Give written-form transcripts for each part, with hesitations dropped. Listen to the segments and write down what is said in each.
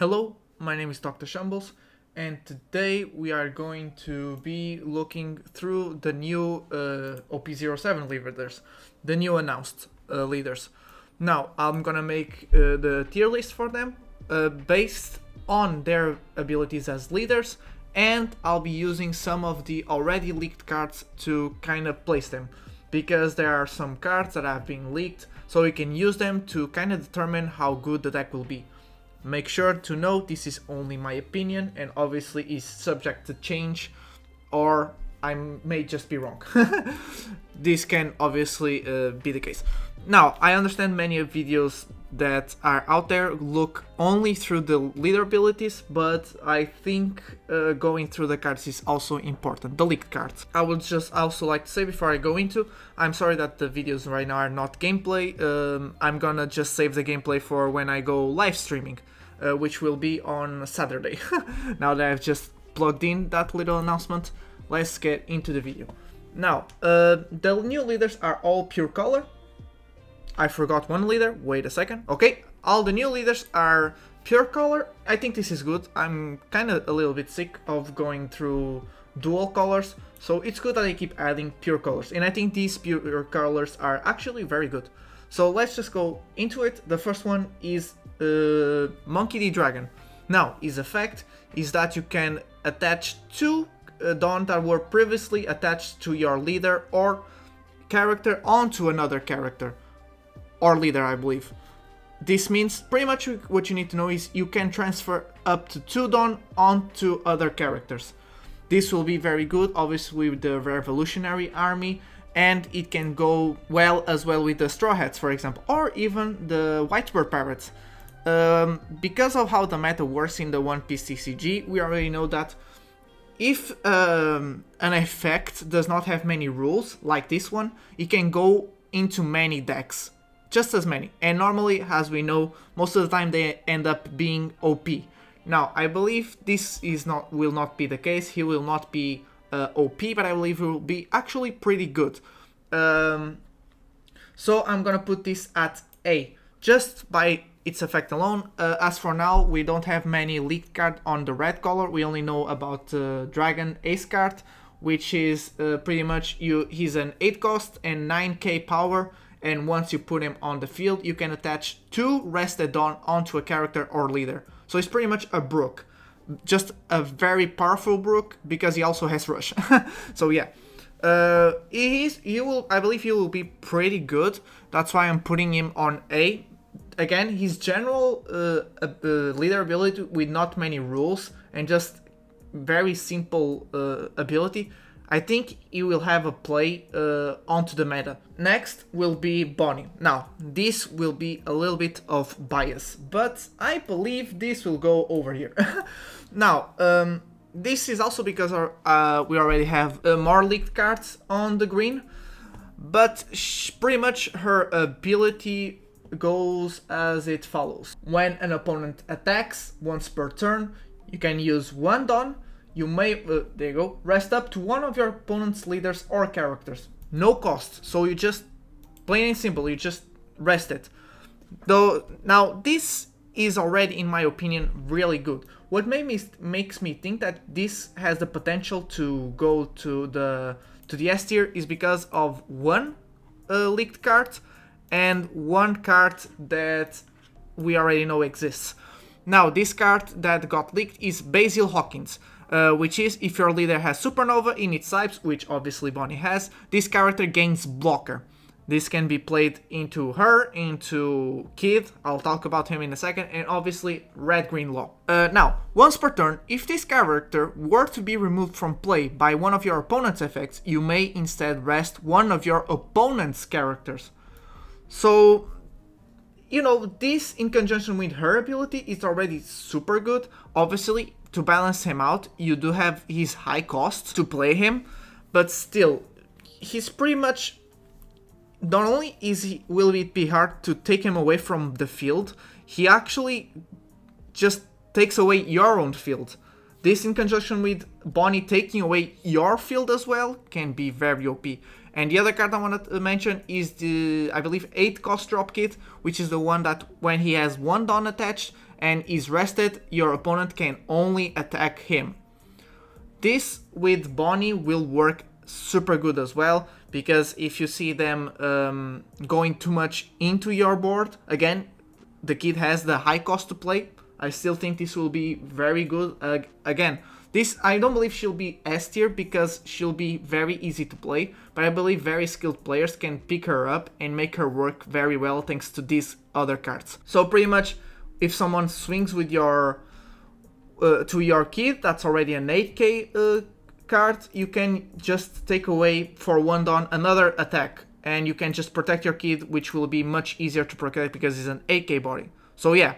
Hello, my name is Doctor Shambles, and today we are going to be looking through the new OP07 leaders, the new announced leaders. Now, I'm gonna make the tier list for them based on their abilities as leaders, and I'll be using some of the already leaked cards to kind of place them, because there are some cards that have been leaked, so we can use them to kind of determine how good the deck will be. Make sure to note this is only my opinion and obviously is subject to change, or I may just be wrong. This can obviously be the case. Now, I understand many of videos that are out there look only through the leader abilities, but I think going through the cards is also important, the leaked cards. I would just also like to say before I go into, I'm sorry that the videos right now are not gameplay. I'm gonna just save the gameplay for when I go live streaming, which will be on Saturday. Now that I've just plugged in that little announcement, let's get into the video. Now, the new leaders are all pure color. I forgot one leader, wait a second. Okay, all the new leaders are pure color. I think this is good. I'm kind of a little bit sick of going through dual colors, so it's good that they keep adding pure colors, and I think these pure colors are actually very good. So let's just go into it. The first one is Monkey D. Dragon. Now, his effect is that you can attach two Don that were previously attached to your leader or character onto another character or leader, I believe. This means pretty much what you need to know is you can transfer up to two Don onto other characters. This will be very good, obviously, with the Revolutionary Army, and it can go well as well with the Straw Hats, for example, or even the Whitebird Pirates. Because of how the meta works in the One Piece TCG, we already know that if an effect does not have many rules, like this one, it can go into many decks, just as many, and normally, as we know, most of the time they end up being OP. Now, I believe this is not will not be the case. He will not be OP, but I believe he will be actually pretty good. So I'm gonna put this at A, just by its effect alone. As for now, we don't have many leaked cards on the red color. We only know about Dragon Ace card, which is pretty much he's an 8 cost and 9k power, and once you put him on the field, you can attach two rested Don onto a character or leader. So it's pretty much a Brook, just a very powerful Brook, because he also has Rush. So yeah, I believe he will be pretty good. That's why I'm putting him on A. Again, his general leader ability with not many rules and just very simple ability, I think he will have a play onto the meta. Next will be Bonnie. Now, this will be a little bit of bias, but I believe this will go over here. Now, this is also because we already have more leaked cards on the green, but pretty much her ability goes as it follows. When an opponent attacks once per turn, you can use one Don. You may there you go, rest up to one of your opponent's leaders or characters, no cost, so you just plain and simple, you just rest it. Though now this is already, in my opinion, really good. What makes me think that this has the potential to go to the S tier is because of one leaked card and one card that we already know exists. Now, this card that got leaked is Basil Hawkins, which is if your leader has Supernova in its types, which obviously Bonnie has, this character gains Blocker. This can be played into her, into Kid, I'll talk about him in a second, and obviously Red Green Law. Now, once per turn, if this character were to be removed from play by one of your opponent's effects, you may instead rest one of your opponent's characters. So, you know, this in conjunction with her ability is already super good. Obviously, to balance him out, you do have his high cost to play him, but still, he's pretty much, not only will it be hard to take him away from the field, he actually just takes away your own field. This in conjunction with Bonnie taking away your field as well can be very OP. And the other card I want to mention is the, I believe, 8 cost drop kit, which is the one that when he has one Don attached and is rested, your opponent can only attack him. This with Bonnie will work super good as well, because if you see them going too much into your board, again, the kid has the high cost to play. I still think this will be very good. Again, this, I don't believe she'll be S tier because she'll be very easy to play, but I believe very skilled players can pick her up and make her work very well thanks to these other cards. So pretty much, if someone swings with your to your kid, that's already an 8k card, you can just take away for one Don another attack, and you can just protect your kid, which will be much easier to protect because it's an 8k body. So yeah,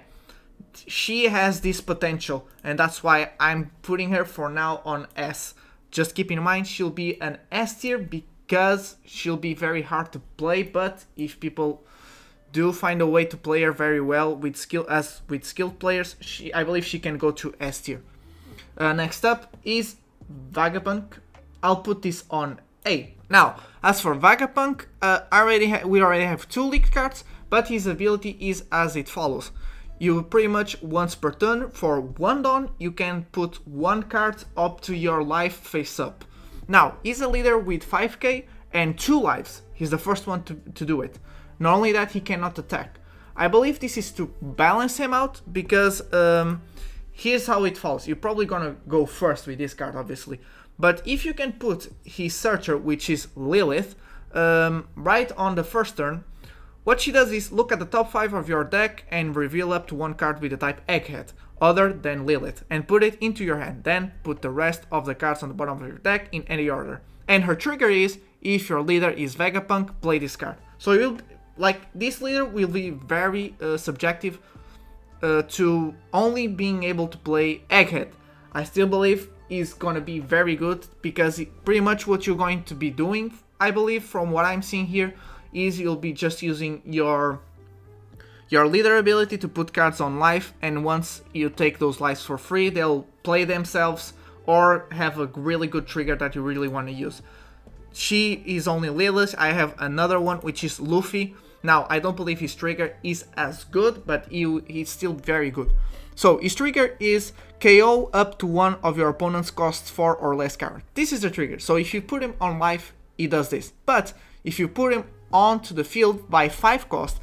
she has this potential, and that's why I'm putting her for now on S. Just keep in mind, she'll be an S tier because she'll be very hard to play, but if people do find a way to play her very well with skill, as with skilled players, I believe she can go to S tier. Next up is Vegapunk. I'll put this on A. Now, as for Vegapunk, we already have 2 leaked cards, but his ability is as it follows. You pretty much once per turn for one Don, you can put one card up to your life face up. Now, he's a leader with 5k and 2 lives. He's the first one to do it. Not only that, he cannot attack. I believe this is to balance him out because here's how it falls. You're probably gonna go first with this card, obviously. But if you can put his searcher, which is Lilith, right on the first turn, what she does is look at the top 5 of your deck and reveal up to 1 card with the type Egghead, other than Lilith, and put it into your hand. Then put the rest of the cards on the bottom of your deck in any order. And her trigger is, if your leader is Vegapunk, play this card. So you'll, like, this leader will be very subjective to only being able to play Egghead. I still believe he's gonna be very good because pretty much what you're going to be doing, I believe, from what I'm seeing here, is you'll be just using your leader ability to put cards on life, and once you take those lives for free, they'll play themselves or have a really good trigger that you really want to use. She is only Lilith. I have another one, which is Luffy. Now, I don't believe his trigger is as good, but he's still very good. So his trigger is KO up to 1 of your opponent's costs 4 or less card. This is the trigger. So if you put him on life, he does this. But if you put him onto the field by 5 cost,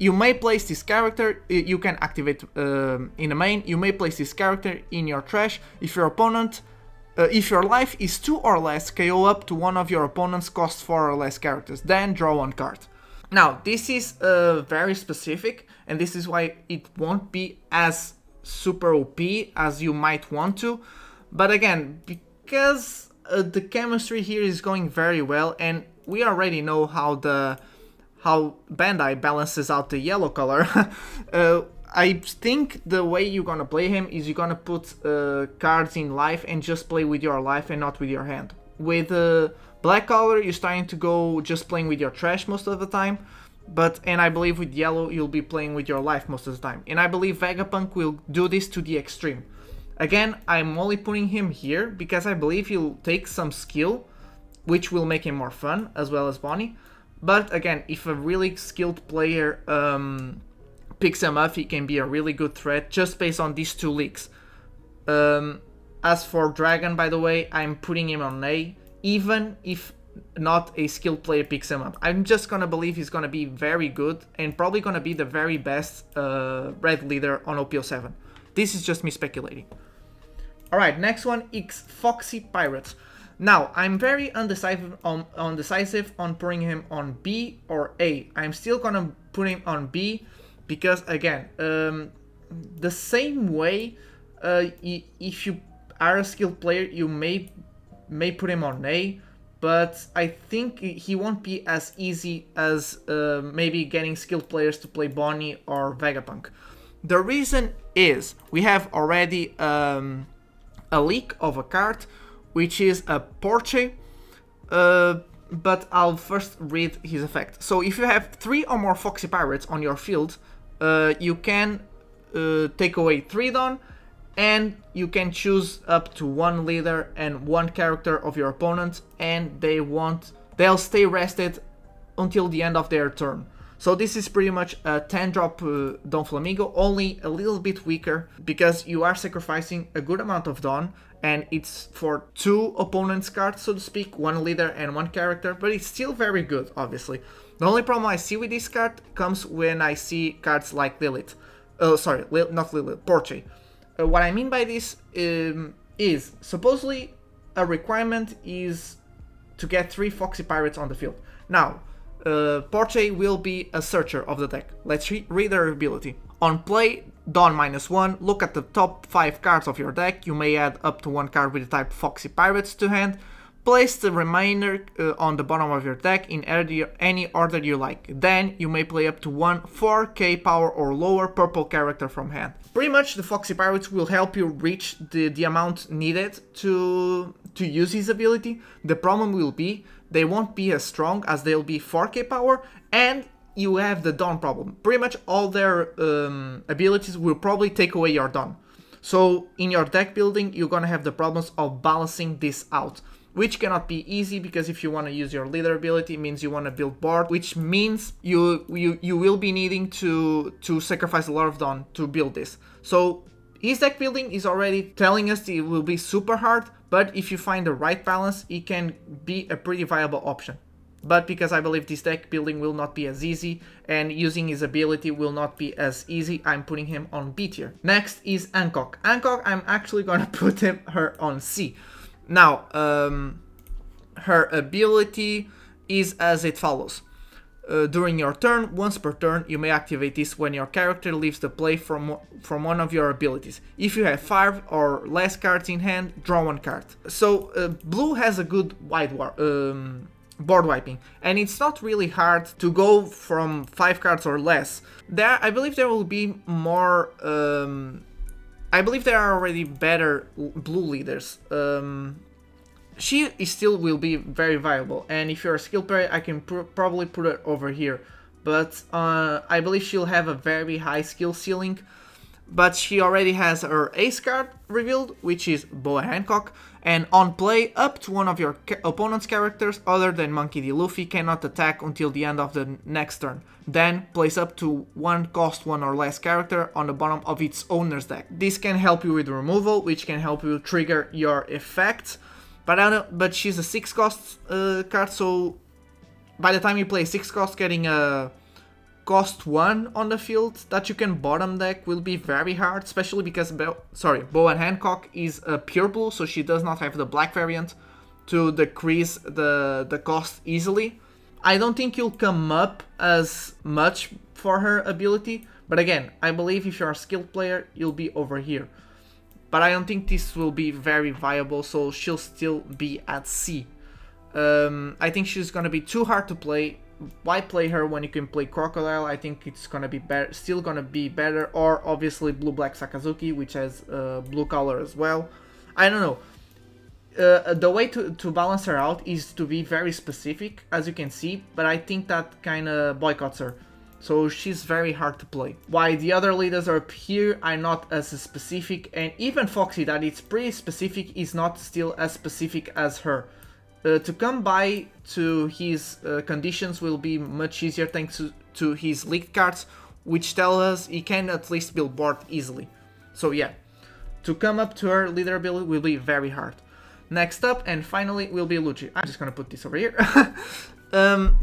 you may place this character, you can activate in the main, you may place this character in your trash if your opponent, if your life is 2 or less, KO up to 1 of your opponent's cost 4 or less characters, then draw 1 card. Now, this is very specific, and this is why it won't be as super OP as you might want to, but again, because the chemistry here is going very well, and we already know how Bandai balances out the yellow color. I think the way you're gonna play him is you're gonna put cards in life and just play with your life and not with your hand. With black color, you're starting to go just playing with your trash most of the time, and I believe with yellow you'll be playing with your life most of the time. And I believe Vegapunk will do this to the extreme. Again, I'm only putting him here because I believe he'll take some skill, which will make him more fun, as well as Bonnie. But again, if a really skilled player picks him up, he can be a really good threat just based on these 2 leaks. As for Dragon, by the way, I'm putting him on A, even if not a skilled player picks him up. I'm just gonna believe he's gonna be very good and probably gonna be the very best red leader on OP07. This is just me speculating. Alright, next one is Foxy Pirates. Now, I'm very undecisive on putting him on B or A. I'm still gonna put him on B because, again, the same way, if you are a skilled player, you may put him on A, but I think he won't be as easy as maybe getting skilled players to play Bonnie or Vegapunk. The reason is we have already a leak of a card, which is a Portre, but I'll first read his effect. So if you have 3 or more Foxy Pirates on your field, you can take away 3 Don and you can choose up to one leader and one character of your opponent, and they'll stay rested until the end of their turn. So this is pretty much a 10-drop Don Flamingo, only a little bit weaker, because you are sacrificing a good amount of Don, and it's for two opponents' cards, so to speak, one leader and one character, but it's still very good, obviously. The only problem I see with this card comes when I see cards like Lilith. Sorry, not Lilith, Portre. What I mean by this is, supposedly, a requirement is to get 3 Foxy Pirates on the field. Now, Portre will be a searcher of the deck. Let's read her ability. On play, Don -1, look at the top 5 cards of your deck. You may add up to 1 card with the type Foxy Pirates to hand. Place the remainder on the bottom of your deck in any order you like. Then you may play up to 1 4k power or lower purple character from hand. Pretty much the Foxy Pirates will help you reach the amount needed to use his ability. The problem will be they won't be as strong, as they'll be 4k power, and you have the Don problem. Pretty much all their abilities will probably take away your Don. So in your deck building, you're gonna have the problems of balancing this out, which cannot be easy, because if you want to use your leader ability, it means you want to build board, which means you will be needing to sacrifice a lot of Don to build this. So his deck building is already telling us it will be super hard, but if you find the right balance, it can be a pretty viable option. But because I believe this deck building will not be as easy, and using his ability will not be as easy, I'm putting him on B tier. Next is Hancock. Hancock, I'm actually gonna put her on C. Now, her ability is as it follows. During your turn, once per turn, you may activate this when your character leaves the play from one of your abilities. If you have 5 or less cards in hand, draw 1 card. So, blue has a good board wiping, and it's not really hard to go from 5 cards or less. I believe there will be more... I believe there are already better blue leaders. She still will be very viable, and if you're a skill player, I can probably put her over here. But I believe she'll have a very high skill ceiling. But she already has her ace card revealed, which is Boa Hancock. And on play, up to one of your opponent's characters other than Monkey D. Luffy cannot attack until the end of the next turn. Then place up to 1 cost 1 or less character on the bottom of its owner's deck. This can help you with removal, which can help you trigger your effects. But she's a 6 cost card, so by the time you play 6 cost, getting a cost 1 on the field that you can bottom deck will be very hard, especially because Boa Hancock is a pure blue, so she does not have the black variant to decrease the cost easily. I don't think you'll come up as much for her ability, but again, I believe if you're a skilled player, you'll be over here. But I don't think this will be very viable, so she'll still be at C. I think she's gonna be too hard to play. Why play her when you can play Crocodile? I think it's gonna be still gonna be better, or obviously Blue Black Sakazuki, which has blue color as well. I don't know. The way to balance her out is to be very specific, as you can see, but I think that kind of boycotts her. So she's very hard to play. While the other leaders up here are not as specific, and even Foxy, that it's pretty specific, is not still as specific as her. To come by to his conditions will be much easier thanks to his leaked cards, which tell us he can at least build board easily. So yeah, to come up to her leader ability will be very hard. Next up and finally will be Lucci. I'm just gonna put this over here.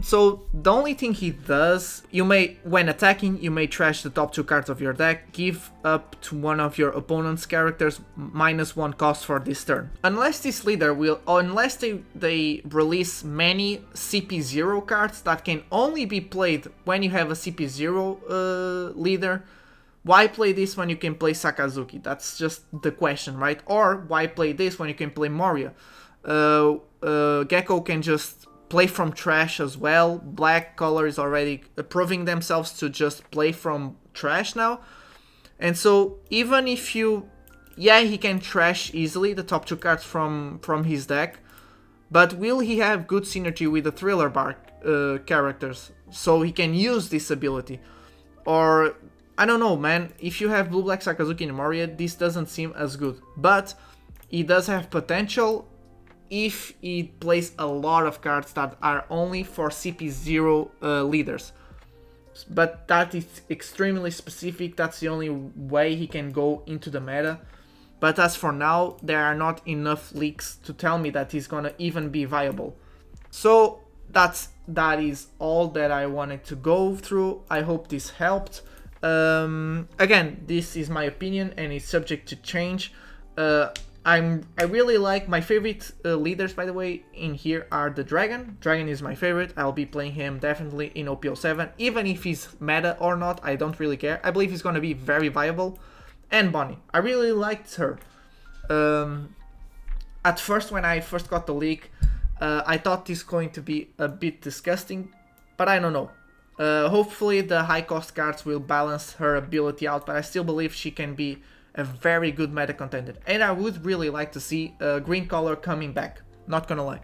So the only thing he does, when attacking, you may trash the top 2 cards of your deck, give up to one of your opponent's characters -1 cost for this turn. Unless this leader unless they release many CP0 cards that can only be played when you have a CP0 leader, why play this when you can play Sakazuki? That's just the question, right? Or why play this when you can play Moria? Gecko can just play from trash as well. Black color is already proving themselves to just play from trash now. And so even if you... yeah, he can trash easily the top 2 cards from his deck, but will he have good synergy with the Thriller Bark characters so he can use this ability? Or... I don't know, man, if you have Blue Black Sakazuki and Moria, this doesn't seem as good, but it does have potential if it plays a lot of cards that are only for CP0 leaders. But that is extremely specific, that's the only way he can go into the meta. But as for now, there are not enough leaks to tell me that he's gonna even be viable. So that is all that I wanted to go through. I hope this helped. Again, this is my opinion and it's subject to change. I really like, my favorite leaders, by the way, in here are the Dragon. Dragon is my favorite. I'll be playing him definitely in OP07, even if he's meta or not, I don't really care. I believe he's gonna be very viable. And Bonnie, I really liked her. At first, when I first got the leak, I thought this going to be a bit disgusting, but I don't know. Hopefully the high cost cards will balance her ability out, but I still believe she can be a very good meta contender, and I would really like to see green color coming back, not gonna lie.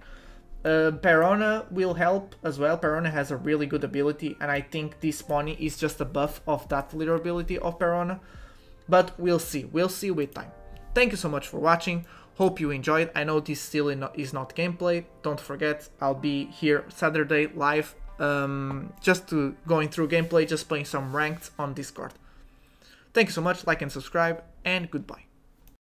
Perona will help as well. Perona has a really good ability, and I think this pony is just a buff of that little ability of Perona, but we'll see with time. Thank you so much for watching, hope you enjoyed. I know this still is not gameplay, don't forget, I'll be here Saturday live, just to going through gameplay, just playing some ranked on Discord. Thank you so much, like and subscribe, and goodbye.